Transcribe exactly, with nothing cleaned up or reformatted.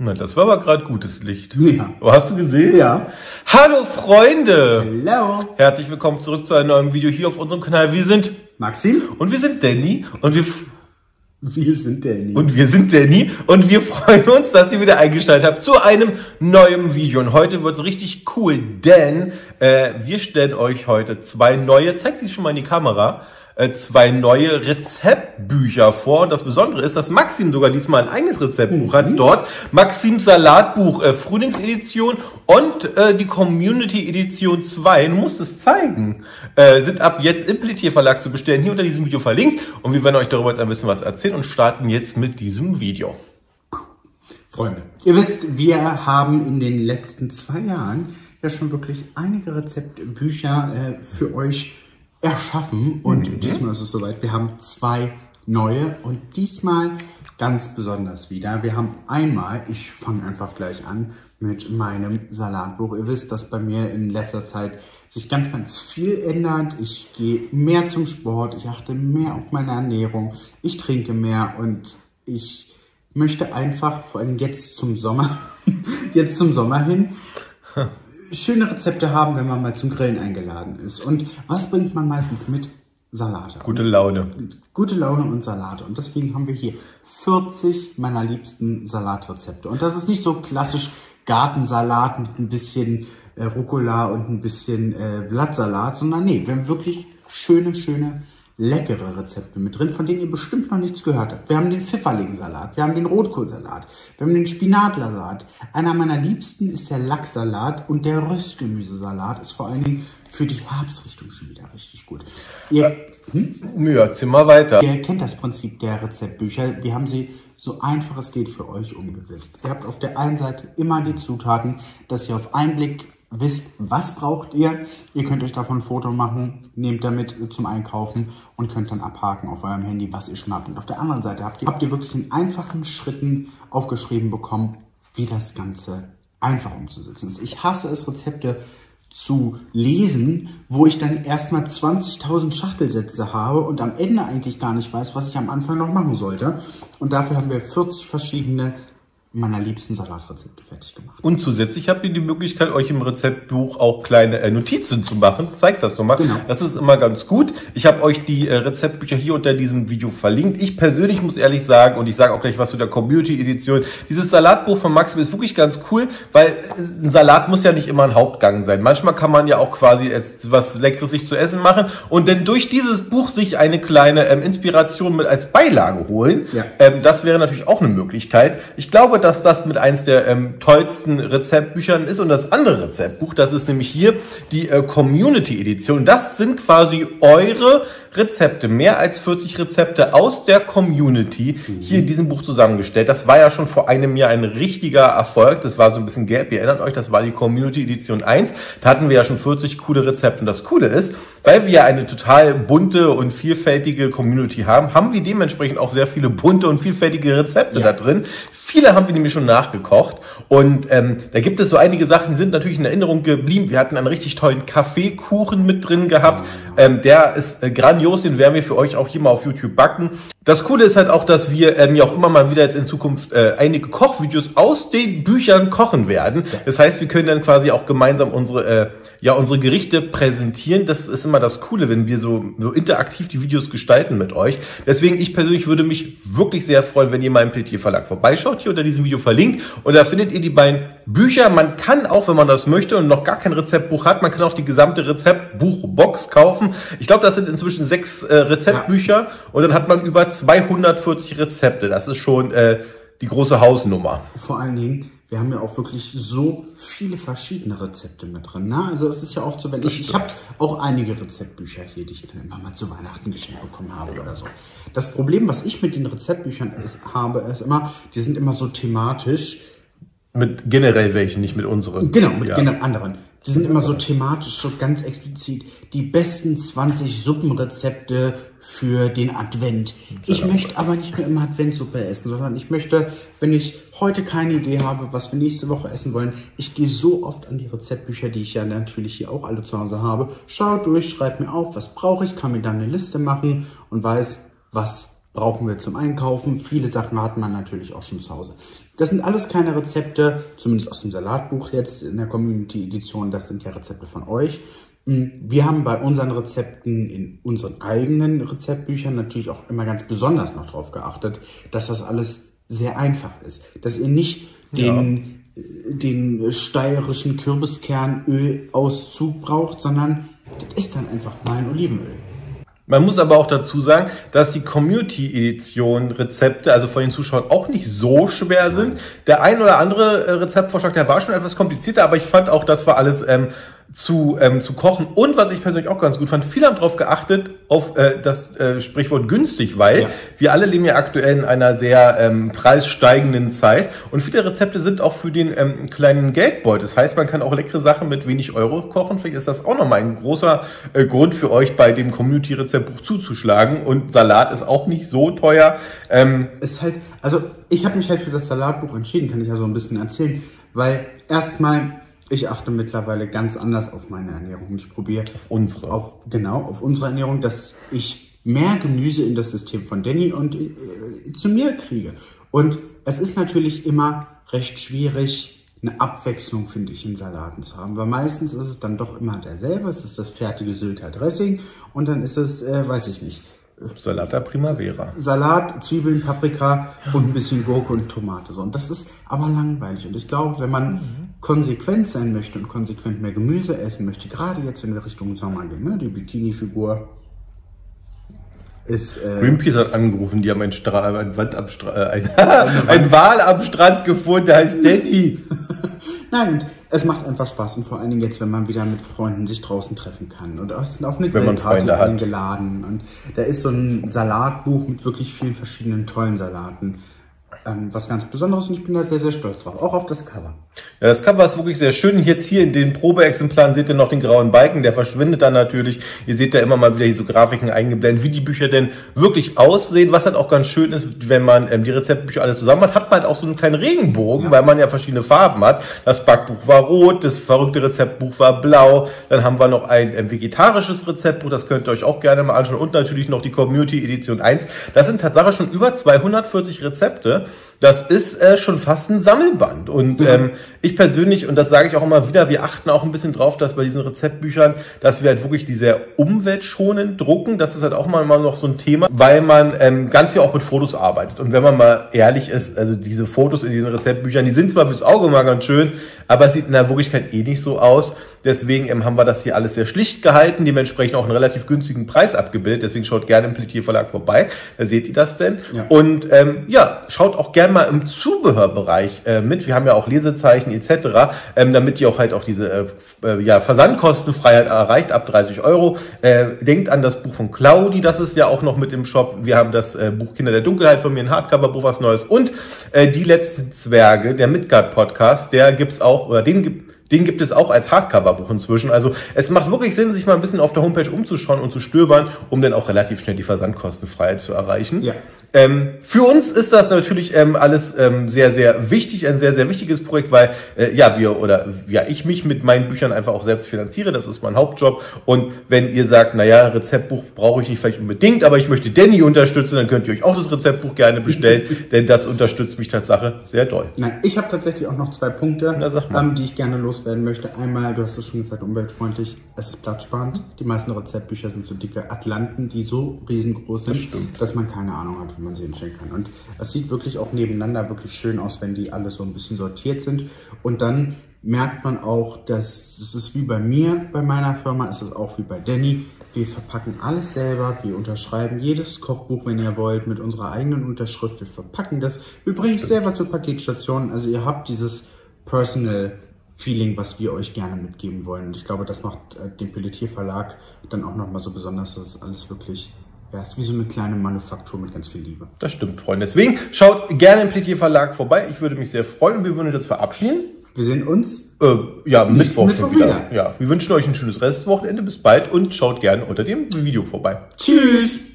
Na, das war aber gerade gutes Licht. Ja. Hast du gesehen? Ja. Hallo Freunde! Hallo! Herzlich willkommen zurück zu einem neuen Video hier auf unserem Kanal. Wir sind Maxim und wir sind Danny und wir... Wir sind Danny. Und wir sind Danny und wir freuen uns, dass ihr wieder eingeschaltet habt zu einem neuen Video. Und heute wird es richtig cool, denn äh, wir stellen euch heute zwei neue, zeig sie schon mal in die Kamera, äh, zwei neue Rezeptbücher vor. Und das Besondere ist, dass Maxim sogar diesmal ein eigenes Rezeptbuch mhm. hat dort. Maxims Salatbuch äh, Frühlingsedition und äh, die Community Edition zwei, du musst es zeigen, äh, sind ab jetzt im Peletier Verlag zu bestellen, hier unter diesem Video verlinkt. Und wir werden euch darüber jetzt ein bisschen was erzählen und starten jetzt mit diesem Video. Freunde, ihr wisst, wir haben in den letzten zwei Jahren ja schon wirklich einige Rezeptbücher äh, für euch erschaffen. Und mhm. diesmal ist es soweit, wir haben zwei neue und diesmal ganz besonders wieder. Wir haben einmal, ich fange einfach gleich an mit meinem Salatbuch. Ihr wisst, dass bei mir in letzter Zeit sich ganz, ganz viel ändert. Ich gehe mehr zum Sport, ich achte mehr auf meine Ernährung, ich trinke mehr und ich möchte einfach, vor allem jetzt zum Sommer, jetzt zum Sommer hin, schöne Rezepte haben, wenn man mal zum Grillen eingeladen ist. Und was bringt man meistens mit? Salate. Gute Laune. Gute Laune und Salate. Und deswegen haben wir hier vierzig meiner liebsten Salatrezepte. Und das ist nicht so klassisch Gartensalat mit ein bisschen äh, Rucola und ein bisschen äh, Blattsalat, sondern nee, wir haben wirklich schöne, schöne, leckere Rezepte mit drin, von denen ihr bestimmt noch nichts gehört habt. Wir haben den Pfifferlingssalat, wir haben den Rotkohlsalat, wir haben den Spinatlersalat. Einer meiner liebsten ist der Lachssalat und der Röstgemüsesalat ist vor allen Dingen für die Herbstrichtung schon wieder richtig gut. Ihr, hm? Ja, zieh mal weiter. Ihr kennt das Prinzip der Rezeptbücher. Wir haben sie so einfach es geht für euch umgesetzt. Ihr habt auf der einen Seite immer die Zutaten, dass ihr auf einen Blick wisst, was braucht ihr. Ihr könnt euch davon ein Foto machen, nehmt damit zum Einkaufen und könnt dann abhaken auf eurem Handy, was ihr schon habt. Und auf der anderen Seite habt ihr, habt ihr wirklich in einfachen Schritten aufgeschrieben bekommen, wie das Ganze einfach umzusetzen ist. Ich hasse es, Rezepte zu lesen, wo ich dann erstmal zwanzigtausend Schachtelsätze habe und am Ende eigentlich gar nicht weiß, was ich am Anfang noch machen sollte. Und dafür haben wir vierzig verschiedene meiner liebsten Salatrezepte fertig gemacht. Und zusätzlich habt ihr die Möglichkeit, euch im Rezeptbuch auch kleine äh, Notizen zu machen. Zeigt das nochmal. Genau. Das ist immer ganz gut. Ich habe euch die äh, Rezeptbücher hier unter diesem Video verlinkt. Ich persönlich muss ehrlich sagen, und ich sage auch gleich was zu der Community-Edition, dieses Salatbuch von Maxim ist wirklich ganz cool, weil äh, ein Salat muss ja nicht immer ein Hauptgang sein. Manchmal kann man ja auch quasi was Leckeres sich zu essen machen und dann durch dieses Buch sich eine kleine ähm, Inspiration mit als Beilage holen. Ja. Ähm, das wäre natürlich auch eine Möglichkeit. Ich glaube, dass das mit eins der ähm, tollsten Rezeptbüchern ist. Und das andere Rezeptbuch, das ist nämlich hier die äh, Community Edition. Das sind quasi eure Rezepte, mehr als vierzig Rezepte aus der Community mhm. hier in diesem Buch zusammengestellt. Das war ja schon vor einem Jahr ein richtiger Erfolg. Das war so ein bisschen gelb, ihr erinnert euch, das war die Community Edition eins. Da hatten wir ja schon vierzig coole Rezepte. Und das Coole ist, weil wir ja eine total bunte und vielfältige Community haben, haben wir dementsprechend auch sehr viele bunte und vielfältige Rezepte ja. da drin. Viele haben wir nämlich schon nachgekocht und ähm, da gibt es so einige Sachen, die sind natürlich in Erinnerung geblieben. Wir hatten einen richtig tollen Kaffeekuchen mit drin gehabt. Ähm, der ist äh, grandios, den werden wir für euch auch hier mal auf YouTube backen. Das Coole ist halt auch, dass wir ähm, ja auch immer mal wieder jetzt in Zukunft äh, einige Kochvideos aus den Büchern kochen werden. Das heißt, wir können dann quasi auch gemeinsam unsere, äh, ja, unsere Gerichte präsentieren. Das ist immer das Coole, wenn wir so, so interaktiv die Videos gestalten mit euch. Deswegen, ich persönlich würde mich wirklich sehr freuen, wenn ihr mal im Peletier Verlag vorbeischaut. Hier unter diesem Video verlinkt und da findet ihr die beiden Bücher. Man kann auch, wenn man das möchte und noch gar kein Rezeptbuch hat, man kann auch die gesamte Rezeptbuchbox kaufen. Ich glaube, das sind inzwischen sechs äh, Rezeptbücher ja. und dann hat man über zweihundertvierzig Rezepte. Das ist schon äh, die große Hausnummer. Vor allen Dingen, wir haben ja auch wirklich so viele verschiedene Rezepte mit drin. Ne? Also es ist ja oft so, wenn ich, ich habe auch einige Rezeptbücher hier, die ich dann immer mal zu Weihnachten geschenkt bekommen habe ja. oder so. Das Problem, was ich mit den Rezeptbüchern ist, habe, ist immer, die sind immer so thematisch. Mit generell welchen, nicht mit unseren. Genau, mit ja. gener anderen. Die sind immer so thematisch, so ganz explizit. Die besten zwanzig Suppenrezepte für den Advent. Ich möchte aber nicht nur immer Adventsuppe essen, sondern ich möchte, wenn ich heute keine Idee habe, was wir nächste Woche essen wollen, ich gehe so oft an die Rezeptbücher, die ich ja natürlich hier auch alle zu Hause habe, schaue durch, schreibe mir auf, was brauche ich, kann mir dann eine Liste machen und weiß, was brauchen wir zum Einkaufen. Viele Sachen hat man natürlich auch schon zu Hause. Das sind alles keine Rezepte, zumindest aus dem Salatbuch jetzt in der Community-Edition. Das sind ja Rezepte von euch. Wir haben bei unseren Rezepten, in unseren eigenen Rezeptbüchern natürlich auch immer ganz besonders noch darauf geachtet, dass das alles sehr einfach ist. Dass ihr nicht den, ja. den steirischen Kürbiskernölauszug braucht, sondern das ist dann einfach mal ein Olivenöl. Man muss aber auch dazu sagen, dass die Community-Edition-Rezepte, also von den Zuschauern, auch nicht so schwer sind. Der ein oder andere Rezeptvorschlag, der war schon etwas komplizierter, aber ich fand auch, das war alles ähm, zu, ähm, zu kochen. Und was ich persönlich auch ganz gut fand, viele haben darauf geachtet, auf äh, das äh, Sprichwort günstig, weil ja. wir alle leben ja aktuell in einer sehr ähm, preissteigenden Zeit. Und viele Rezepte sind auch für den ähm, kleinen Geldbeutel. Das heißt, man kann auch leckere Sachen mit wenig Euro kochen. Vielleicht ist das auch nochmal ein großer äh, Grund für euch, bei dem Community-Rezeptbuch zuzuschlagen. Und Salat ist auch nicht so teuer. Ähm, ist halt, also ich habe mich halt für das Salatbuch entschieden, kann ich ja so ein bisschen erzählen. Weil erstmal... Ich achte mittlerweile ganz anders auf meine Ernährung. Ich probiere auf unsere. Auf, genau, auf unsere Ernährung, dass ich mehr Gemüse in das System von Danny und äh, zu mir kriege. Und es ist natürlich immer recht schwierig, eine Abwechslung, finde ich, in Salaten zu haben. Weil meistens ist es dann doch immer derselbe. Es ist das fertige Sylter Dressing und dann ist es, äh, weiß ich nicht. Salata Primavera. Salat, Zwiebeln, Paprika und ein bisschen Gurke und Tomate. Und das ist aber langweilig. Und ich glaube, wenn man mhm. konsequent sein möchte und konsequent mehr Gemüse essen möchte, gerade jetzt, wenn wir Richtung Sommer gehen, ne? Die Bikini-Figur ist... Äh, Greenpeace hat angerufen, die haben ein, ein, Wand am äh, ein, ein Wal am Strand gefunden, der heißt Danny. Nein, und es macht einfach Spaß und vor allen Dingen jetzt, wenn man wieder mit Freunden sich draußen treffen kann und auf eine Grillparty eingeladen und da ist so ein Salatbuch mit wirklich vielen verschiedenen tollen Salaten. Ähm, was ganz Besonderes und ich bin da sehr, sehr stolz drauf, auch auf das Cover. Ja, das Cover ist wirklich sehr schön. Jetzt hier in den Probeexemplaren seht ihr noch den grauen Balken, der verschwindet dann natürlich. Ihr seht da immer mal wieder hier so Grafiken eingeblendet, wie die Bücher denn wirklich aussehen, was halt auch ganz schön ist, wenn man ähm, die Rezeptbücher alle zusammen hat, hat man halt auch so einen kleinen Regenbogen, ja. weil man ja verschiedene Farben hat. Das Backbuch war rot, das verrückte Rezeptbuch war blau, dann haben wir noch ein ähm, vegetarisches Rezeptbuch, das könnt ihr euch auch gerne mal anschauen und natürlich noch die Community Edition eins. Das sind tatsächlich schon über zweihundertvierzig Rezepte. Das ist äh, schon fast ein Sammelband und ähm, ich persönlich, und das sage ich auch immer wieder, wir achten auch ein bisschen drauf, dass bei diesen Rezeptbüchern, dass wir halt wirklich die sehr umweltschonend drucken, das ist halt auch mal, mal noch so ein Thema, weil man ähm, ganz viel auch mit Fotos arbeitet und wenn man mal ehrlich ist, also diese Fotos in diesen Rezeptbüchern, die sind zwar fürs Auge mal ganz schön, aber es sieht in der Wirklichkeit eh nicht so aus, deswegen ähm, haben wir das hier alles sehr schlicht gehalten, dementsprechend auch einen relativ günstigen Preis abgebildet, deswegen schaut gerne im Peletier Verlag vorbei, da seht ihr das denn ja. und ähm, ja, schaut auch gerne mal im Zubehörbereich äh, mit. Wir haben ja auch Lesezeichen et cetera, ähm, damit ihr auch halt auch diese äh, ja, Versandkostenfreiheit erreicht ab dreißig Euro. Äh, denkt an das Buch von Claudi, das ist ja auch noch mit im Shop. Wir haben das äh, Buch Kinder der Dunkelheit von mir, ein Hardcover-Buch, was Neues. Und äh, die letzten Zwerge, der Midgard-Podcast, der gibt's auch, oder den gibt Den gibt es auch als Hardcover-Buch inzwischen. Also es macht wirklich Sinn, sich mal ein bisschen auf der Homepage umzuschauen und zu stöbern, um dann auch relativ schnell die Versandkostenfreiheit zu erreichen. Ja. Ähm, für uns ist das natürlich ähm, alles ähm, sehr, sehr wichtig, ein sehr, sehr wichtiges Projekt, weil äh, ja wir oder ja ich mich mit meinen Büchern einfach auch selbst finanziere. Das ist mein Hauptjob. Und wenn ihr sagt, naja, Rezeptbuch brauche ich nicht vielleicht unbedingt, aber ich möchte Danny unterstützen, dann könnt ihr euch auch das Rezeptbuch gerne bestellen, denn das unterstützt mich tatsächlich sehr doll. Nein, ich habe tatsächlich auch noch zwei Punkte, Na, sag mal. Ähm, die ich gerne los werden möchte. Einmal, du hast es schon gesagt, umweltfreundlich, es ist platzsparend. Die meisten Rezeptbücher sind so dicke Atlanten, die so riesengroß sind, das dass man keine Ahnung hat, wie man sie hinstellen kann. Und es sieht wirklich auch nebeneinander wirklich schön aus, wenn die alle so ein bisschen sortiert sind. Und dann merkt man auch, dass es ist wie bei mir, bei meiner Firma, es ist auch wie bei Danny. Wir verpacken alles selber, wir unterschreiben jedes Kochbuch, wenn ihr wollt, mit unserer eigenen Unterschrift. Wir verpacken das. Wir bringen es selber zur Paketstation. Also ihr habt dieses Personal Feeling, was wir euch gerne mitgeben wollen. Und ich glaube, das macht äh, den Peletier Verlag dann auch nochmal so besonders, dass es alles wirklich, ja, ist wie so eine kleine Manufaktur mit ganz viel Liebe. Das stimmt, Freunde. Deswegen schaut gerne im Peletier Verlag vorbei. Ich würde mich sehr freuen und wir würden uns jetzt verabschieden. Wir sehen uns äh, ja, Mittwoch schon wieder. wieder. Ja, wir wünschen euch ein schönes Restwochenende. Bis bald und schaut gerne unter dem Video vorbei. Tschüss!